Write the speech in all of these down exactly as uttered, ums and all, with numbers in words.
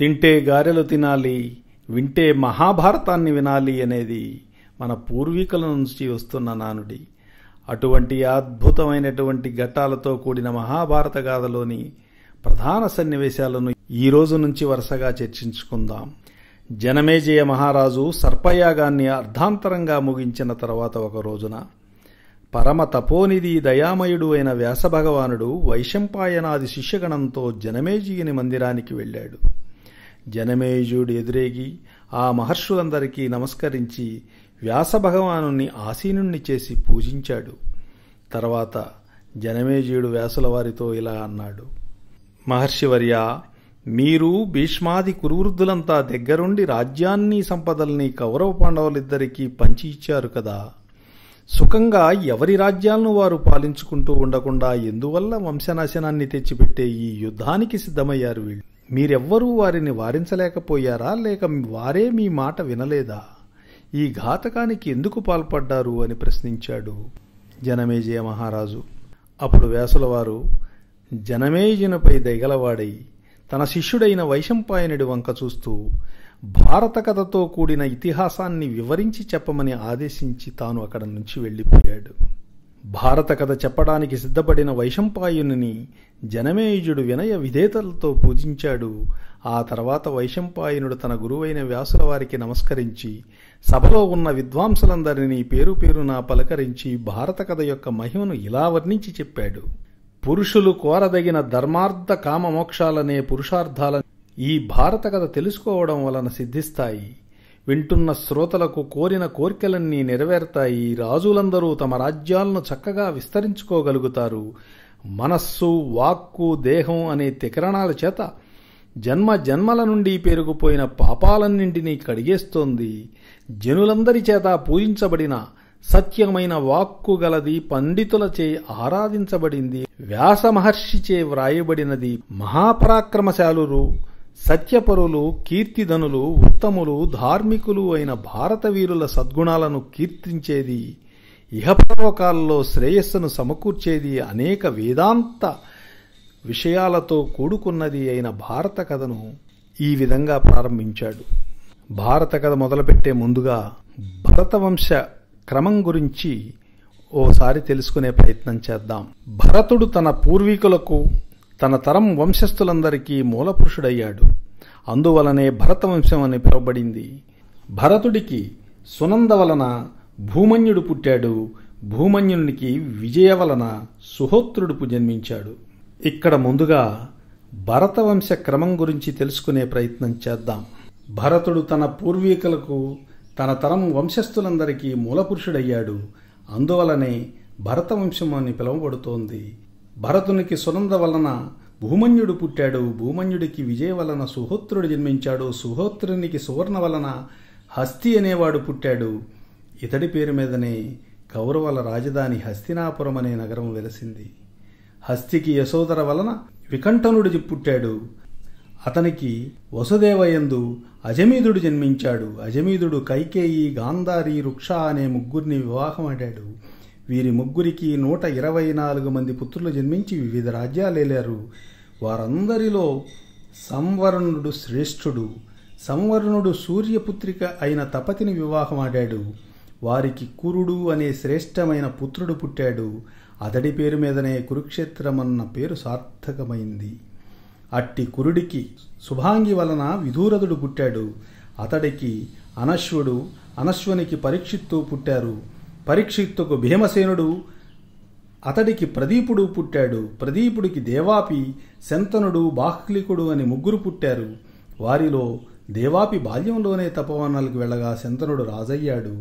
తింటే గారెలు తినాలి, వింటే మహాభారతాన్ని వినాలి అనేది మన పూర్వీకుల నుంచి వస్తున్న నానుడి. అటువంటి అద్భుతమైనటువంటి ఘట్టాలతో కూడిన మహాభారత గాథలోని ప్రధాన సన్నివేశాలను ఈ రోజు నుంచి వరుసగా చర్చించుకుందాం. జనమేజయ మహారాజు సర్పయాగాన్ని అర్ధాంతరంగా ముగించిన తర్వాత ఒక రోజున పరమ తపోనిధి దయామయుడు అయిన వ్యాసభగవానుడు వైశంపాయనాది శిష్యగణంతో జనమేజయుని మందిరానికి వెళ్ళాడు. జనమేజయుడు ఎదురేగి ఆ మహర్షులందరికీ నమస్కరించి వ్యాసభగవానుని ఆసీనుణ్ణి చేసి పూజించాడు. తర్వాత జనమేజయుడు వ్యాసుల వారితో ఇలా అన్నాడు. మహర్షివర్య, మీరు భీష్మాది కురువృద్ధులంతా దగ్గరుండి రాజ్యాన్ని సంపదల్ని కౌరవ పాండవులిద్దరికీ పంచి ఇచ్చారు కదా. సుఖంగా ఎవరి రాజ్యాలను వారు పాలించుకుంటూ ఉండకుండా ఎందువల్ల వంశనాశనాన్ని తెచ్చిపెట్టే ఈ యుద్ధానికి సిద్ధమయ్యారు వీళ్ళు? మీరెవ్వరూ వారిని వారించలేకపోయారా, లేక వారే మీ మాట వినలేదా? ఈ ఘాతకానికి ఎందుకు పాల్పడ్డారు అని ప్రశ్నించాడు జనమేజయ మహారాజు. అప్పుడు వ్యాసుల వారు జనమేజయునిపై దయగలవాడై తన శిష్యుడైన వైశంపాయనుడి వంక చూస్తూ భారత కథతో కూడిన ఇతిహాసాన్ని వివరించి చెప్పమని ఆదేశించి తాను అక్కడ నుంచి వెళ్ళిపోయాడు. భారత కథ చెప్పడానికి సిద్ధపడిన వైశంపాయనుని జనమేజయుడు వినయ విధేతలతో పూజించాడు. ఆ తర్వాత వైశంపాయనుడు తన గురువైన వ్యాసుల వారికి నమస్కరించి సభలో ఉన్న విద్వాంసులందరినీ పేరు పేరున పలకరించి భారత కథ యొక్క మహిమను ఇలా వర్ణించి చెప్పాడు. పురుషులు కోరదగిన ధర్మార్థ కామమోక్షాలనే పురుషార్థాలను ఈ భారత కథ తెలుసుకోవడం వలన సిద్ధిస్తాయి. వింటున్న శ్రోతలకు కోరిన కోర్కెలన్నీ నెరవేరుతాయి. రాజులందరూ తమ రాజ్యాలను చక్కగా విస్తరించుకోగలుగుతారు. మనస్సు, వాక్కు, దేహం అనే తికరణాల చేత జన్మ జన్మల నుండి పేరుకుపోయిన పాపాలన్నింటినీ కడిగేస్తోంది. జనులందరి చేత పూజించబడిన సత్యమైన వాక్కు గలది, పండితులచే ఆరాధించబడింది, వ్యాస మహర్షిచే వ్రాయబడినది, మహాపరాక్రమశాలురు, సత్యపరులు, కీర్తిధనులు, ఉత్తములు, ధార్మికులు అయిన భారత వీరుల సద్గుణాలను కీర్తించేది, ఇహపరలోకాల్లో శ్రేయస్సును సమకూర్చేది, అనేక వేదాంత విషయాలతో కూడుకున్నది అయిన భారత కథను ఈ విధంగా ప్రారంభించాడు. భారత కథ మొదలుపెట్టే ముందుగా భరతవంశ క్రమం గురించి ఓసారి తెలుసుకునే ప్రయత్నం చేద్దాం. భరతుడు తన పూర్వీకులకు, తన తరం వంశస్థులందరికీ మూలపురుషుడయ్యాడు. అందువలనే భరతవంశం అని పిలువబడింది. భరతుడికి సునంద వలన భూమన్యుడు పుట్టాడు. భూమన్యునికి విజయ వలన సుహోత్రుడు జన్మించాడు. ఇక్కడ ముందుగా భరతవంశ క్రమం గురించి తెలుసుకునే ప్రయత్నం చేద్దాం. భరతుడు తన పూర్వీకులకు, తన తరం వంశస్థులందరికీ మూలపురుషుడయ్యాడు. అందువలనే భరతవంశం అని పిలువబడుతోంది. భరతునికి సునంద వలన భూమన్యుడు పుట్టాడు. భూమన్యుడికి విజయ వలన సుహోత్రుడు జన్మించాడు. సుహోత్రునికి సువర్ణ వలన హస్తి అనేవాడు పుట్టాడు. ఇతడి పేరు మీదనే కౌరవుల రాజధాని హస్తినాపురం అనే నగరం వెలసింది. హస్తికి యశోదర వలన వికంఠనుడు పుట్టాడు. అతనికి వసుదేవయందు అజమీదుడు జన్మించాడు. అజమీదుడు కైకేయి, గాంధారి, రుక్ష అనే ముగ్గురిని వివాహమాడాడు. వీరి ముగ్గురికి నూట ఇరవై నాలుగు మంది పుత్రులు జన్మించి వివిధ రాజ్యాలేలారు. వారందరిలో సంవరుణుడు శ్రేష్ఠుడు. సంవరుణుడు సూర్యపుత్రిక అయిన తపతిని వివాహమాడాడు. వారికి కురుడు అనే శ్రేష్టమైన పుత్రుడు పుట్టాడు. అతడి పేరు మీదనే కురుక్షేత్రమన్న పేరు సార్థకమైంది. అట్టి కురుడికి శుభాంగి వలన విధూరథుడు పుట్టాడు. అతడికి అనశ్వుడు, అనశ్వునికి పరీక్షిత్తు పుట్టారు. పరీక్షిత్తుకు భీమసేనుడు, అతడికి ప్రదీపుడు పుట్టాడు. ప్రదీపుడికి దేవాపి, శంతనుడు, బాహ్లికుడు అని ముగ్గురు పుట్టారు. వారిలో దేవాపి బాల్యంలోనే తపోవనాలకు వెళ్ళగా శంతనుడు రాజయ్యాడు.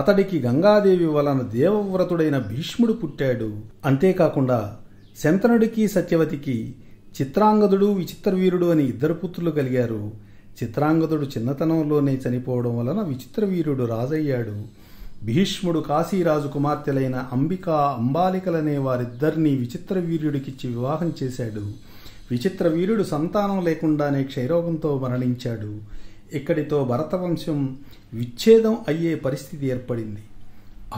అతడికి గంగాదేవి వలన దేవవ్రతుడైన భీష్ముడు పుట్టాడు. అంతేకాకుండా శంతనుడికి సత్యవతికి చిత్రాంగదుడు, విచిత్రవీరుడు అని ఇద్దరు పుత్రులు కలిగారు. చిత్రాంగదుడు చిన్నతనంలోనే చనిపోవడం వలన విచిత్రవీరుడు రాజయ్యాడు. భీష్ముడు కాశీరాజు కుమార్తెలైన అంబిక, అంబాలికలనే వారిద్దరినీ విచిత్రవీర్యుడికిచ్చి వివాహం చేశాడు. విచిత్రవీర్యుడు సంతానం లేకుండానే క్షయరోగంతో మరణించాడు. ఇక్కడితో భరతవంశం విచ్ఛేదం అయ్యే పరిస్థితి ఏర్పడింది.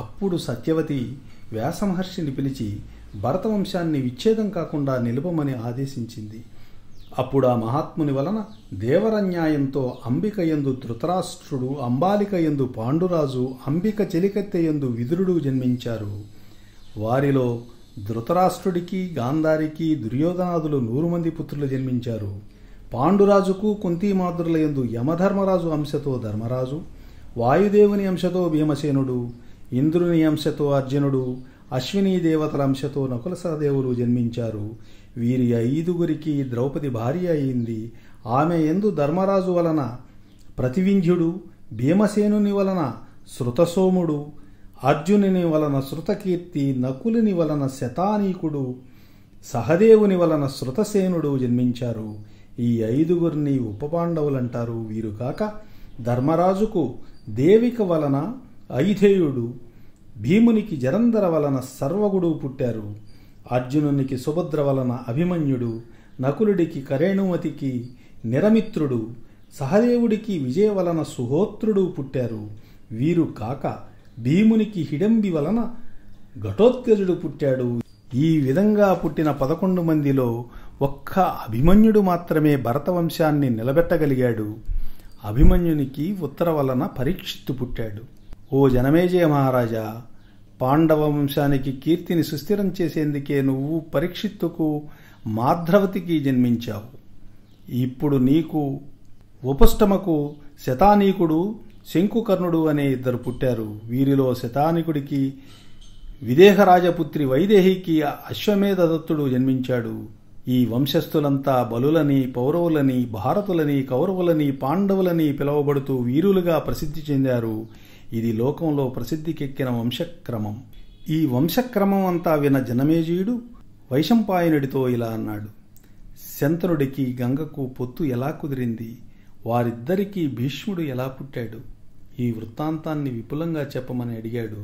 అప్పుడు సత్యవతి వ్యాసమహర్షిని పిలిచి భరతవంశాన్ని విచ్ఛేదం కాకుండా నిలుపమని ఆదేశించింది. అప్పుడు ఆ మహాత్ముని వలన దేవరన్యాయంతో అంబికయందు ధృతరాష్ట్రుడు, అంబాలికయందు పాండురాజు, అంబిక చెలికత్తెయందు విదురుడు జన్మించారు. వారిలో ధృతరాష్ట్రుడికి, గాంధారికి, దుర్యోధనాదులు నూరు మంది పుత్రులు జన్మించారు. పాండురాజుకు కుంతీమాతృలయందు యమధర్మరాజు అంశతో ధర్మరాజు, వాయుదేవుని అంశతో భీమసేనుడు, ఇంద్రుని అంశతో అర్జునుడు, అశ్వినీ దేవతల అంశతో నకుల సహదేవులు జన్మించారు. వీరి ఐదుగురికి ద్రౌపది భార్య అయింది. ఆమె ఎందు ధర్మరాజు వలన ప్రతివింధ్యుడు, భీమసేనుని వలన శృతసోముడు, అర్జునుని వలన శృతకీర్తి, నకులుని వలన శతానీకుడు, సహదేవుని వలన శృతసేనుడు జన్మించారు. ఈ ఐదుగురిని ఉపపాండవులంటారు. వీరు కాక ధర్మరాజుకు దేవిక వలన ఐధేయుడు, భీమునికి జరంధర వలన సర్వగుడు పుట్టారు. అర్జునునికి సుభద్ర వలన అభిమన్యుడు, నకులుడికి కరేణుమతికి నిరమిత్రుడు, సహదేవుడికి విజయ వలన సుహోత్రుడు పుట్టారు. వీరు కాక భీమునికి హిడంబి వలన ఘటోత్కజుడు పుట్టాడు. ఈ విధంగా పుట్టిన పదకొండు మందిలో ఒక్క అభిమన్యుడు మాత్రమే భరతవంశాన్ని నిలబెట్టగలిగాడు. అభిమన్యునికి ఉత్తర వలన పరీక్షిత్తు పుట్టాడు. ఓ జనమేజయ మహారాజా, పాండవ వంశానికి కీర్తిని సుస్థిరం చేసేందుకే నువ్వు పరీక్షిత్తుకు, మాధ్రవతికి జన్మించావు. ఇప్పుడు నీకు ఉపష్టమకు శతానీకుడు, శంకుకర్ణుడు అనే ఇద్దరు పుట్టారు. వీరిలో శతానీకుడికి విదేహరాజపుత్రి వైదేహికి అశ్వమేధదత్తుడు జన్మించాడు. ఈ వంశస్థులంతా బలులని, పౌరవులని, భారతులని, కౌరవులని, పాండవులని పిలువబడుతూ వీరులుగా ప్రసిద్ధి చెందారు. ఇది లోకంలో ప్రసిద్ధికెక్కిన వంశక్రమం. ఈ వంశక్రమం అంతా విన జనమేజయుడు వైశంపాయనుడితో ఇలా అన్నాడు. శంతనుడికి గంగకు పొత్తు ఎలా కుదిరింది? వారిద్దరికీ భీష్ముడు ఎలా పుట్టాడు? ఈ వృత్తాంతాన్ని విపులంగా చెప్పమని అడిగాడు.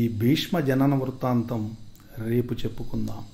ఈ భీష్మ జనన వృత్తాంతం రేపు చెప్పుకుందాం.